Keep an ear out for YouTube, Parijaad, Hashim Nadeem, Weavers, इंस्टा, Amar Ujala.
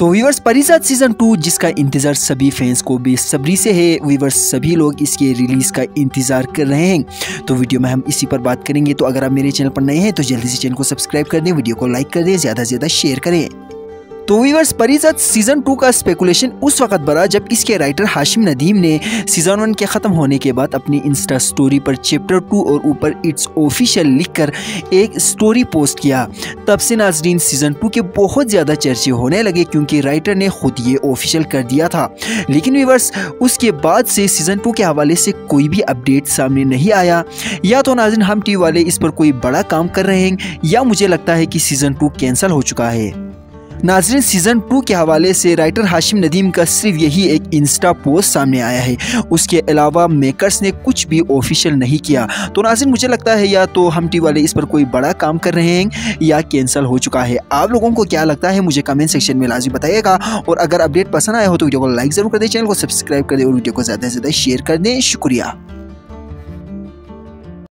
तो viewers Parijat season 2 जिसका इंतजार सभी फैंस को बेसब्री से है, वीवर्स सभी लोग इसके रिलीज का इंतजार कर रहे हैं, तो वीडियो में हम इसी पर बात करेंगे। तो अगर आप मेरे चैनल पर नए हैं तो जल्दी से चैनल को सब्सक्राइब कर दें, वीडियो को लाइक कर दें, ज्यादा से ज्यादा शेयर करें। तो वीवर्स परिजात सीजन 2 का स्पेकुलेशन उस वक्त बढ़ा जब इसके राइटर हाशिम नदीम ने सीजन 1 के ख़त्म होने के बाद अपनी इंस्टा स्टोरी पर चैप्टर 2 और ऊपर इट्स ऑफिशियल लिखकर एक स्टोरी पोस्ट किया। तब से नाजरीन सीज़न 2 के बहुत ज़्यादा चर्चे होने लगे क्योंकि राइटर ने खुद ये ऑफिशियल कर दिया था। लेकिन वीवर्स उसके बाद से सीज़न 2 के हवाले से कोई भी अपडेट सामने नहीं आया। या तो नाजरीन हम टीवी वाले इस पर कोई बड़ा काम कर रहे हैं या मुझे लगता है कि सीज़न 2 कैंसिल हो चुका है। नाजरीन सीज़न 2 के हवाले से राइटर हाशिम नदीम का सिर्फ यही एक इंस्टा पोस्ट सामने आया है, उसके अलावा मेकर्स ने कुछ भी ऑफिशियल नहीं किया। तो नाजरीन मुझे लगता है या तो हम टी वाले इस पर कोई बड़ा काम कर रहे हैं या कैंसिल हो चुका है। आप लोगों को क्या लगता है मुझे कमेंट सेक्शन में लाजमी बताइएगा, और अगर अपडेट पसंद आया हो तो वीडियो को लाइक ज़रूर कर दें, चैनल को सब्सक्राइब कर दें और वीडियो को ज़्यादा से ज़्यादा शेयर कर दें। शुक्रिया।